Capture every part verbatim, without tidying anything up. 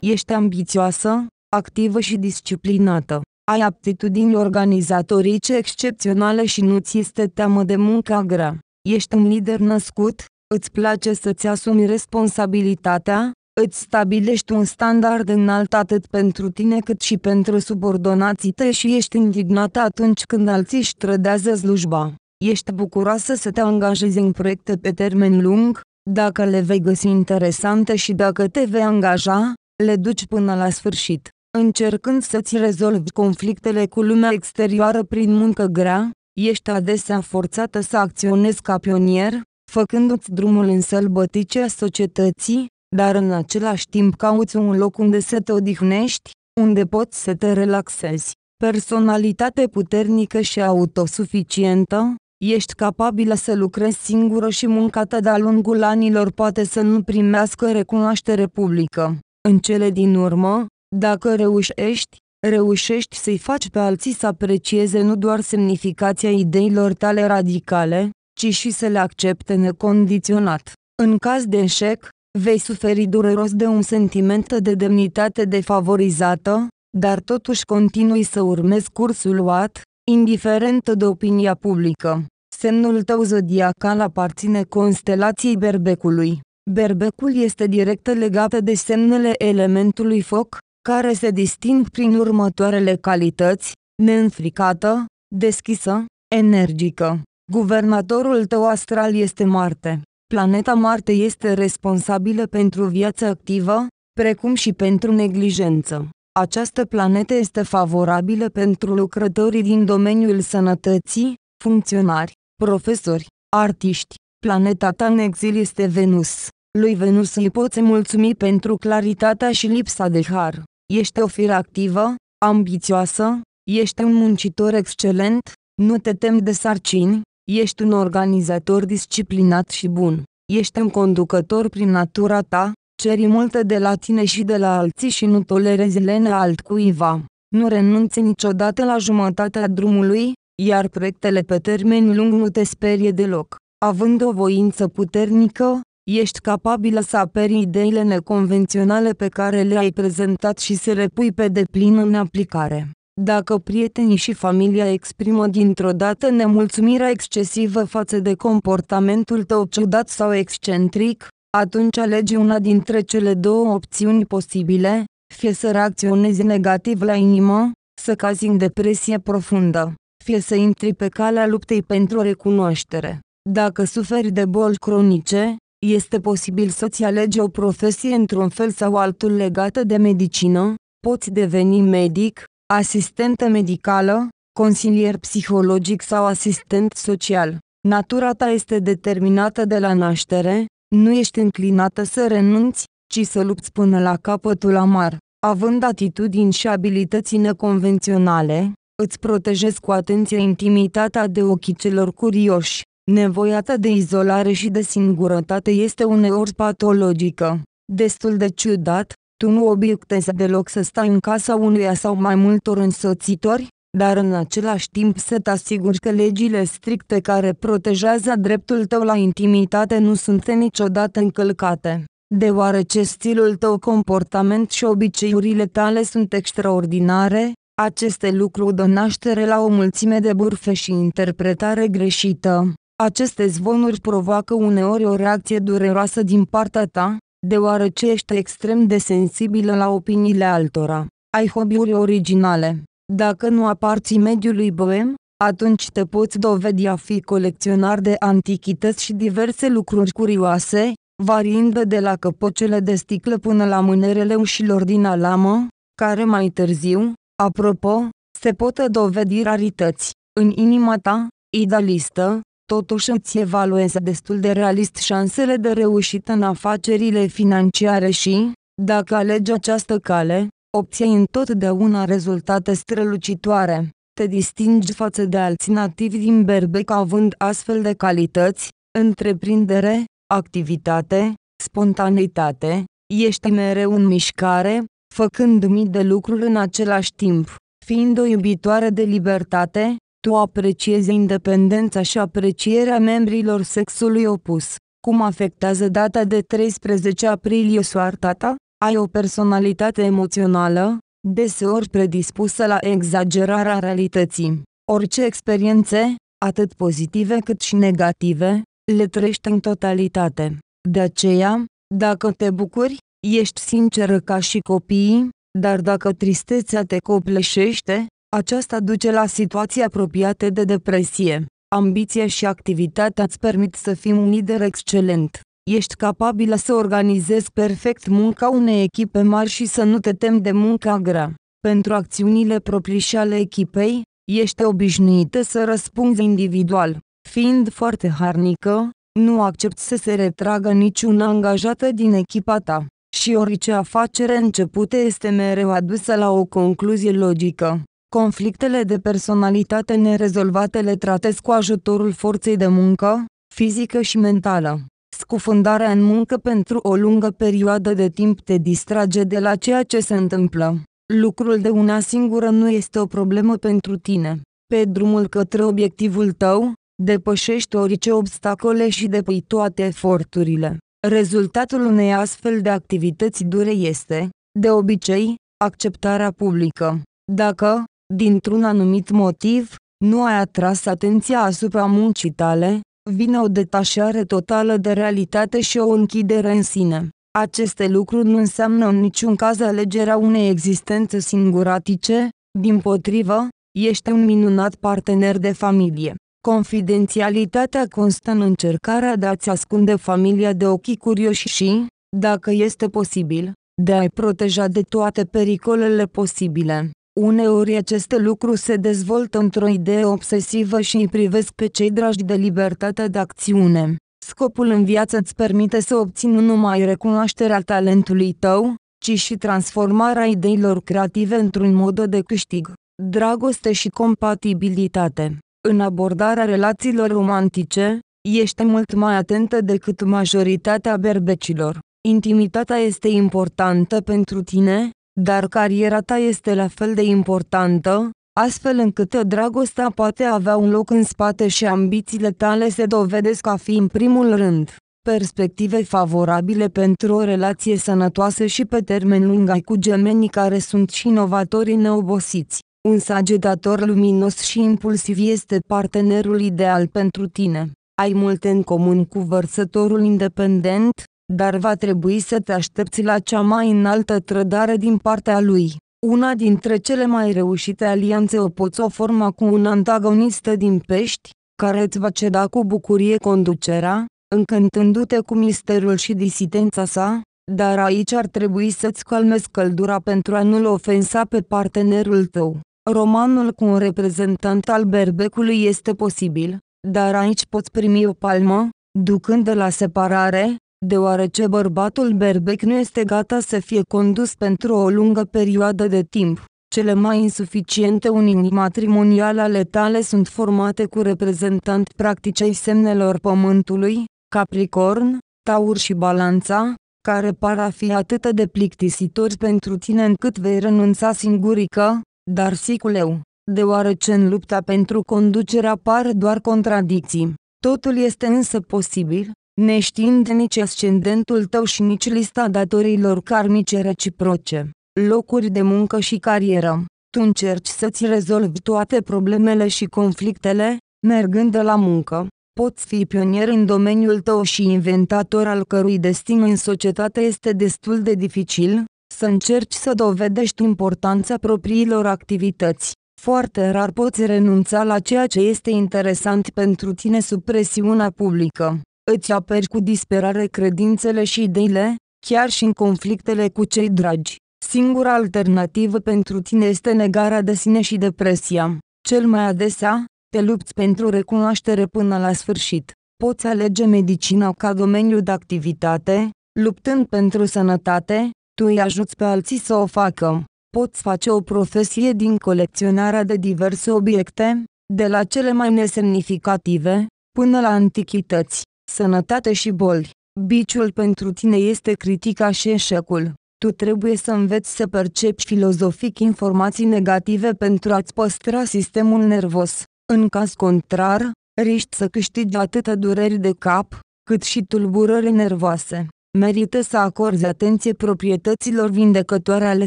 Ești ambițioasă, activă și disciplinată. Ai aptitudini organizatorice excepționale și nu ți este teamă de munca grea. Ești un lider născut, îți place să-ți asumi responsabilitatea, îți stabilești un standard înalt atât pentru tine cât și pentru subordonații tăi și ești indignată atunci când alții își trădează slujba. Ești bucuroasă să te angajezi în proiecte pe termen lung, dacă le vei găsi interesante și dacă te vei angaja, le duci până la sfârșit, încercând să-ți rezolvi conflictele cu lumea exterioară prin muncă grea. Ești adesea forțată să acționezi ca pionier, făcându-ți drumul în sălbăticea societății, dar în același timp cauți un loc unde să te odihnești, unde poți să te relaxezi. Personalitate puternică și autosuficientă, ești capabilă să lucrezi singură și munca ta de-a lungul anilor poate să nu primească recunoaștere publică. În cele din urmă, dacă reușești, reușești să-i faci pe alții să aprecieze nu doar semnificația ideilor tale radicale, ci și să le accepte necondiționat. În caz de eșec, vei suferi dureros de un sentiment de demnitate defavorizată, dar totuși continui să urmezi cursul luat, indiferent de opinia publică. Semnul tău zodiacal aparține constelației Berbecului. Berbecul este direct legat de semnele elementului foc, care se disting prin următoarele calități: neînfricată, deschisă, energică. Guvernatorul tău astral este Marte. Planeta Marte este responsabilă pentru viața activă, precum și pentru neglijență. Această planetă este favorabilă pentru lucrătorii din domeniul sănătății, funcționari, profesori, artiști. Planeta ta în exil este Venus. Lui Venus îi poți mulțumi pentru claritatea și lipsa de har. Ești o fire activă, ambițioasă, ești un muncitor excelent, nu te temi de sarcini, ești un organizator disciplinat și bun. Ești un conducător prin natura ta, ceri multe de la tine și de la alții și nu tolerezi lenea altcuiva. Nu renunți niciodată la jumătatea drumului, iar proiectele pe termen lung nu te sperie deloc. Având o voință puternică, ești capabilă să aperi ideile neconvenționale pe care le-ai prezentat și să le pui pe deplin în aplicare. Dacă prietenii și familia exprimă dintr-o dată nemulțumirea excesivă față de comportamentul tău ciudat sau excentric, atunci alegi una dintre cele două opțiuni posibile, fie să reacționezi negativ la inimă, să cazi în depresie profundă, fie să intri pe calea luptei pentru recunoaștere. Dacă suferi de boli cronice, este posibil să-ți alegi o profesie într-un fel sau altul legată de medicină, poți deveni medic, asistentă medicală, consilier psihologic sau asistent social. Natura ta este determinată de la naștere, nu ești înclinată să renunți, ci să lupți până la capătul amar. Având atitudini și abilități neconvenționale, îți protejezi cu atenție intimitatea de ochii celor curioși. Nevoia ta de izolare și de singurătate este uneori patologică. Destul de ciudat, tu nu obiectezi deloc să stai în casa unuia sau mai multor însoțitori, dar în același timp să te asiguri că legile stricte care protejează dreptul tău la intimitate nu sunt niciodată încălcate. Deoarece stilul tău, comportament și obiceiurile tale sunt extraordinare, aceste lucruri dă naștere la o mulțime de bârfe și interpretare greșită. Aceste zvonuri provoacă uneori o reacție dureroasă din partea ta, deoarece ești extrem de sensibilă la opiniile altora. Ai hobby-uri originale. Dacă nu aparții mediului boem, atunci te poți dovedi a fi colecționar de antichități și diverse lucruri curioase, variind de la căpocele de sticlă până la mânerele ușilor din alamă, care mai târziu, apropo, se pot dovedi rarități. În inima ta, idealistă, totuși îți evaluezi destul de realist șansele de reușită în afacerile financiare și, dacă alegi această cale, obții întotdeauna rezultate strălucitoare. Te distingi față de alții nativi din Berbec având astfel de calități: întreprindere, activitate, spontanitate, ești mereu în mișcare, făcând mii de lucruri în același timp. Fiind o iubitoare de libertate, Tu apreciezi independența și aprecierea membrilor sexului opus. Cum afectează data de treisprezece aprilie soarta ta? Ai o personalitate emoțională, deseori predispusă la exagerarea realității. Orice experiențe, atât pozitive cât și negative, le trăiești în totalitate. De aceea, dacă te bucuri, ești sinceră ca și copiii, dar dacă tristețea te copleșește, aceasta duce la situații apropiate de depresie. Ambiția și activitatea îți permit să fii un lider excelent. Ești capabilă să organizezi perfect munca unei echipe mari și să nu te temi de munca grea. Pentru acțiunile proprii și ale echipei, ești obișnuită să răspunzi individual. Fiind foarte harnică, nu accepți să se retragă niciuna angajată din echipa ta. Și orice afacere începută este mereu adusă la o concluzie logică. Conflictele de personalitate nerezolvate le tratezi cu ajutorul forței de muncă, fizică și mentală. Scufundarea în muncă pentru o lungă perioadă de timp te distrage de la ceea ce se întâmplă. Lucrul de una singură nu este o problemă pentru tine. Pe drumul către obiectivul tău, depășești orice obstacole și depui toate eforturile. Rezultatul unei astfel de activități dure este, de obicei, acceptarea publică. Dacă, dintr-un anumit motiv, nu ai atras atenția asupra muncii tale, vine o detașare totală de realitate și o închidere în sine. Aceste lucruri nu înseamnă în niciun caz alegerea unei existențe singuratice, dimpotrivă, ești un minunat partener de familie. Confidențialitatea constă în încercarea de a-ți ascunde familia de ochii curioși și, dacă este posibil, de a-i proteja de toate pericolele posibile. Uneori aceste lucruri se dezvoltă într-o idee obsesivă și îi privesc pe cei dragi de libertatea de acțiune. Scopul în viață îți permite să obții nu numai recunoașterea talentului tău, ci și transformarea ideilor creative într-un mod de câștig, dragoste și compatibilitate. În abordarea relațiilor romantice, ești mult mai atentă decât majoritatea berbecilor. Intimitatea este importantă pentru tine, dar cariera ta este la fel de importantă, astfel încât dragostea poate avea un loc în spate și ambițiile tale se dovedesc a fi în primul rând. Perspective favorabile pentru o relație sănătoasă și pe termen lung ai cu gemenii care sunt și inovatorii neobosiți. Un sagetător luminos și impulsiv este partenerul ideal pentru tine. Ai multe în comun cu vărsătorul independent, dar va trebui să te aștepți la cea mai înaltă trădare din partea lui. Una dintre cele mai reușite alianțe o poți o forma cu un antagonist din pești, care îți va ceda cu bucurie conducerea, încântându-te cu misterul și disidența sa, dar aici ar trebui să-ți calmezi căldura pentru a nu-l ofensa pe partenerul tău. Romanul cu un reprezentant al berbecului este posibil, dar aici poți primi o palmă, ducând la separare, deoarece bărbatul berbec nu este gata să fie condus pentru o lungă perioadă de timp. Cele mai insuficiente uniuni matrimoniale ale tale sunt formate cu reprezentanți practici ai semnelor pământului, Capricorn, Taur și Balanța, care par a fi atât de plictisitori pentru tine încât vei renunța singurică, dar sicleu, deoarece în lupta pentru conducere apar doar contradicții. Totul este însă posibil, neștiind nici ascendentul tău și nici lista datoriilor karmice reciproce. Locuri de muncă și carieră. Tu încerci să-ți rezolvi toate problemele și conflictele, mergând de la muncă. Poți fi pionier în domeniul tău și inventator al cărui destin în societate este destul de dificil, să încerci să dovedești importanța propriilor activități. Foarte rar poți renunța la ceea ce este interesant pentru tine sub presiunea publică. Îți aperi cu disperare credințele și ideile, chiar și în conflictele cu cei dragi. Singura alternativă pentru tine este negarea de sine și depresia. Cel mai adesea, te lupți pentru recunoaștere până la sfârșit. Poți alege medicina ca domeniu de activitate, luptând pentru sănătate, tu îi ajuți pe alții să o facă. Poți face o profesie din colecționarea de diverse obiecte, de la cele mai nesemnificative, până la antichități. Sănătate și boli. Biciul pentru tine este critica și eșecul. Tu trebuie să înveți să percepi filozofic informații negative pentru a-ți păstra sistemul nervos. În caz contrar, riști să câștigi atâta dureri de cap, cât și tulburări nervoase. Merită să acorzi atenție proprietăților vindecătoare ale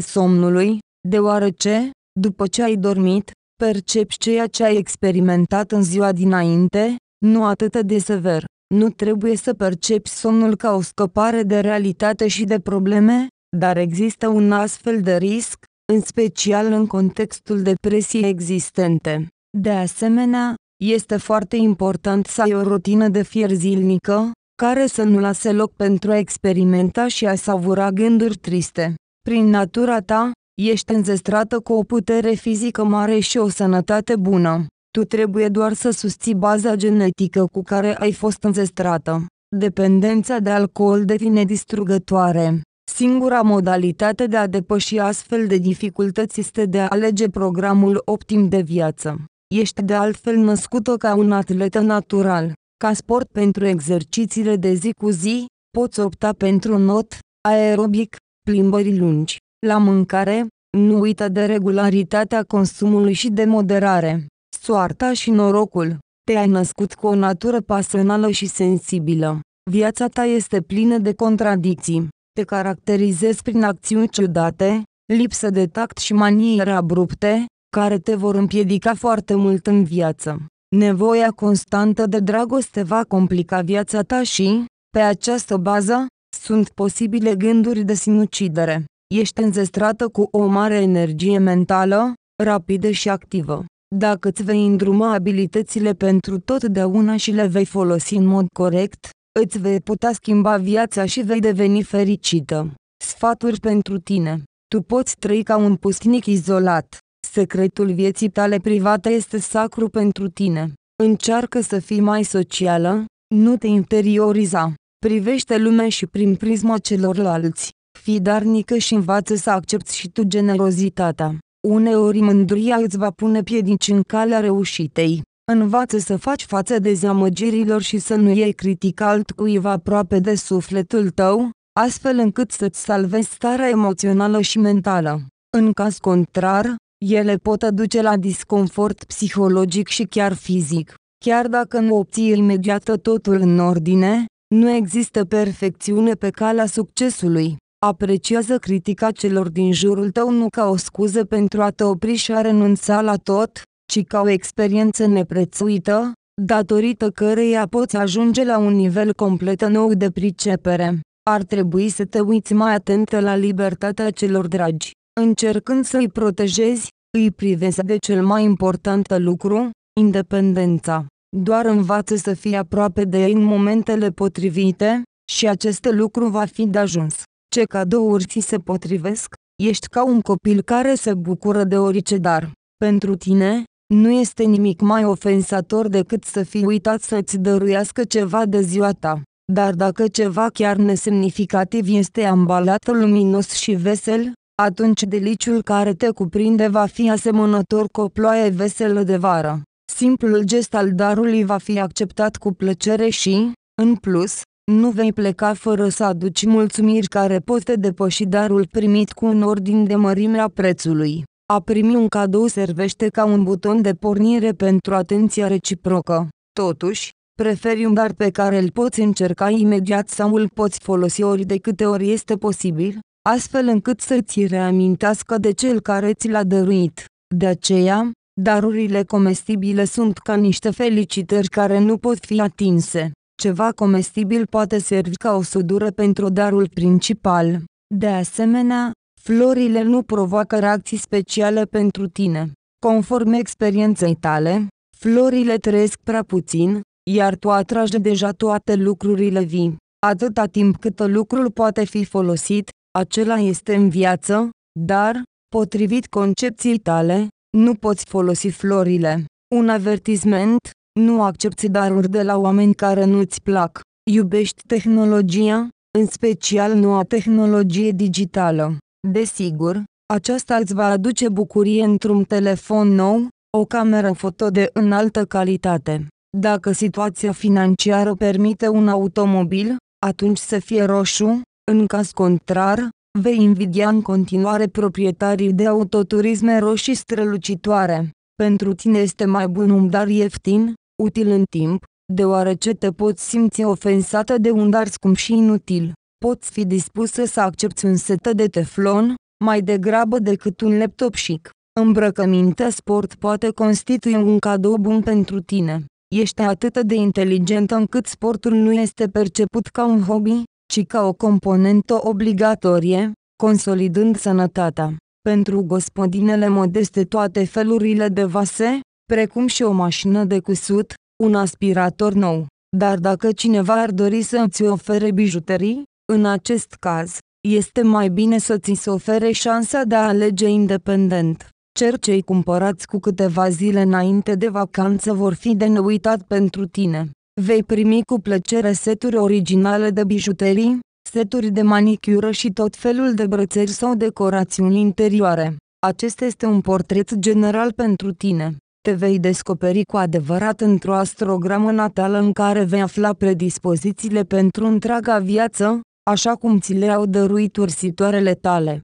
somnului, deoarece, după ce ai dormit, percepi ceea ce ai experimentat în ziua dinainte, nu atât de sever. Nu trebuie să percepi somnul ca o scăpare de realitate și de probleme, dar există un astfel de risc, în special în contextul depresiei existente. De asemenea, este foarte important să ai o rutină de fier zilnică, care să nu lase loc pentru a experimenta și a savura gânduri triste. Prin natura ta, ești înzestrată cu o putere fizică mare și o sănătate bună. Tu trebuie doar să susții baza genetică cu care ai fost înzestrată. Dependența de alcool devine distrugătoare. Singura modalitate de a depăși astfel de dificultăți este de a alege programul optim de viață. Ești de altfel născută ca un atletă natural. Ca sport pentru exercițiile de zi cu zi, poți opta pentru not, aerobic, plimbări lungi. La mâncare, nu uita de regularitatea consumului și de moderare. Soarta și norocul. Te-ai născut cu o natură pasională și sensibilă. Viața ta este plină de contradicții. Te caracterizezi prin acțiuni ciudate, lipsă de tact și maniere abrupte, care te vor împiedica foarte mult în viață. Nevoia constantă de dragoste va complica viața ta și, pe această bază, sunt posibile gânduri de sinucidere. Ești înzestrată cu o mare energie mentală, rapidă și activă. Dacă îți vei îndruma abilitățile pentru totdeauna și le vei folosi în mod corect, îți vei putea schimba viața și vei deveni fericită. Sfaturi pentru tine. Tu poți trăi ca un pusnic izolat. Secretul vieții tale private este sacru pentru tine. Încearcă să fii mai socială, nu te interioriza. Privește lumea și prin prisma celorlalți. Fii darnică și învață să accepți și tu generozitatea. Uneori mândria îți va pune piedici în calea reușitei. Învață să faci față dezamăgirilor și să nu iei critica altcuiva aproape de sufletul tău, astfel încât să-ți salvezi starea emoțională și mentală. În caz contrar, ele pot aduce la disconfort psihologic și chiar fizic. Chiar dacă nu obții imediat totul în ordine, nu există perfecțiune pe calea succesului. Apreciază critica celor din jurul tău nu ca o scuză pentru a te opri și a renunța la tot, ci ca o experiență neprețuită, datorită căreia poți ajunge la un nivel complet nou de pricepere. Ar trebui să te uiți mai atentă la libertatea celor dragi. Încercând să îi protejezi, îi privezi de cel mai important lucru, independența. Doar învață să fii aproape de ei în momentele potrivite, și acest lucru va fi de ajuns. Ce cadouri ți se potrivesc? Ești ca un copil care se bucură de orice dar. Pentru tine, nu este nimic mai ofensator decât să fii uitat să-ți dăruiască ceva de ziua ta. Dar dacă ceva chiar nesemnificativ este ambalat luminos și vesel, atunci deliciul care te cuprinde va fi asemănător cu o ploaie veselă de vară. Simplul gest al darului va fi acceptat cu plăcere și, în plus, nu vei pleca fără să aduci mulțumiri care pot depăși darul primit cu un ordin de mărimea prețului. A primi un cadou servește ca un buton de pornire pentru atenția reciprocă. Totuși, preferi un dar pe care îl poți încerca imediat sau îl poți folosi ori de câte ori este posibil, astfel încât să-ți reamintească de cel care ți l-a dăruit. De aceea, darurile comestibile sunt ca niște felicitări care nu pot fi atinse. Ceva comestibil poate servi ca o sudură pentru darul principal. De asemenea, florile nu provoacă reacții speciale pentru tine. Conform experienței tale, florile trăiesc prea puțin, iar tu atragi deja toate lucrurile vii. Atâta timp cât lucrul poate fi folosit, acela este în viață, dar, potrivit concepției tale, nu poți folosi florile. Un avertisment: nu accepți daruri de la oameni care nu-ți plac. Iubești tehnologia, în special noua tehnologie digitală. Desigur, aceasta îți va aduce bucurie într-un telefon nou, o cameră foto de înaltă calitate. Dacă situația financiară permite un automobil, atunci să fie roșu. În caz contrar, vei invidia în continuare proprietarii de autoturisme roșii strălucitoare. Pentru tine este mai bun, dar ieftin, util în timp, deoarece te poți simți ofensată de un dar scump și inutil. Poți fi dispusă să accepți un set de teflon, mai degrabă decât un laptop chic. Îmbrăcămintea sport poate constitui un cadou bun pentru tine. Ești atât de inteligentă încât sportul nu este perceput ca un hobby, ci ca o componentă obligatorie, consolidând sănătatea. Pentru gospodinele modeste toate felurile de vase, precum și o mașină de cusut, un aspirator nou. Dar dacă cineva ar dori să îți ofere bijuterii, în acest caz, este mai bine să ți se ofere șansa de a alege independent. Cercei cumpărați cu câteva zile înainte de vacanță vor fi de neuitat pentru tine. Vei primi cu plăcere seturi originale de bijuterii, seturi de manicură și tot felul de brățări sau decorațiuni interioare. Acesta este un portret general pentru tine. Te vei descoperi cu adevărat într-o astrogramă natală în care vei afla predispozițiile pentru întreaga viață, așa cum ți le-au dăruit ursitoarele tale.